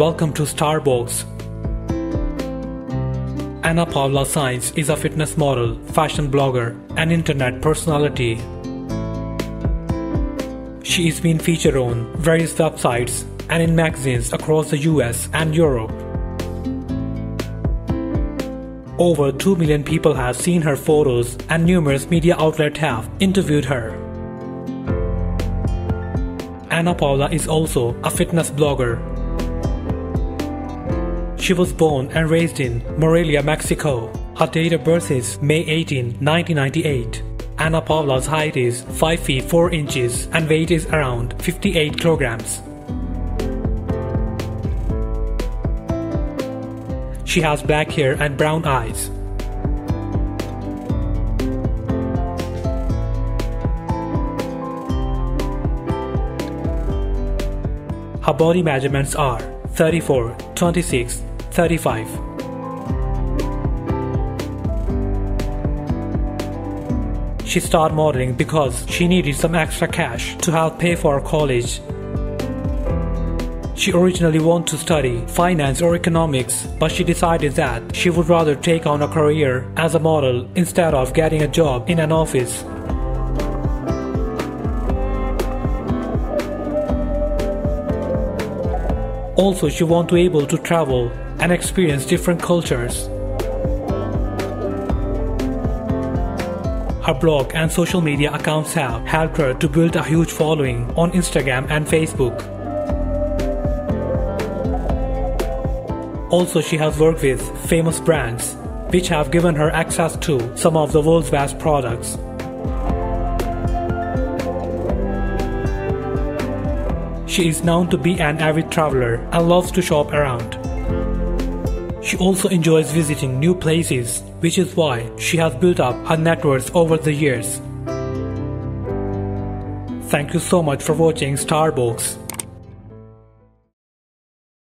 Welcome to Star Box. Ana Paula Saenz is a fitness model, fashion blogger, and internet personality. She is being featured on various websites and in magazines across the US and Europe. Over 2 million people have seen her photos, and numerous media outlets have interviewed her. Ana Paula is also a fitness blogger. She was born and raised in Morelia, Mexico. Her date of birth is May 18, 1998. Ana Paula's height is 5 feet 4 inches and weight is around 58 kilograms. She has black hair and brown eyes. Her body measurements are 34, 26, 35. She started modeling because she needed some extra cash to help pay for college. She originally wanted to study finance or economics, but she decided that she would rather take on a career as a model instead of getting a job in an office. Also, she wanted to be able to travel and experience different cultures. Her blog and social media accounts have helped her to build a huge following on Instagram and Facebook. Also, she has worked with famous brands, which have given her access to some of the world's best products. She is known to be an avid traveler and loves to shop around. She also enjoys visiting new places, which is why she has built up her net worth over the years. Thank you so much for watching Star Box.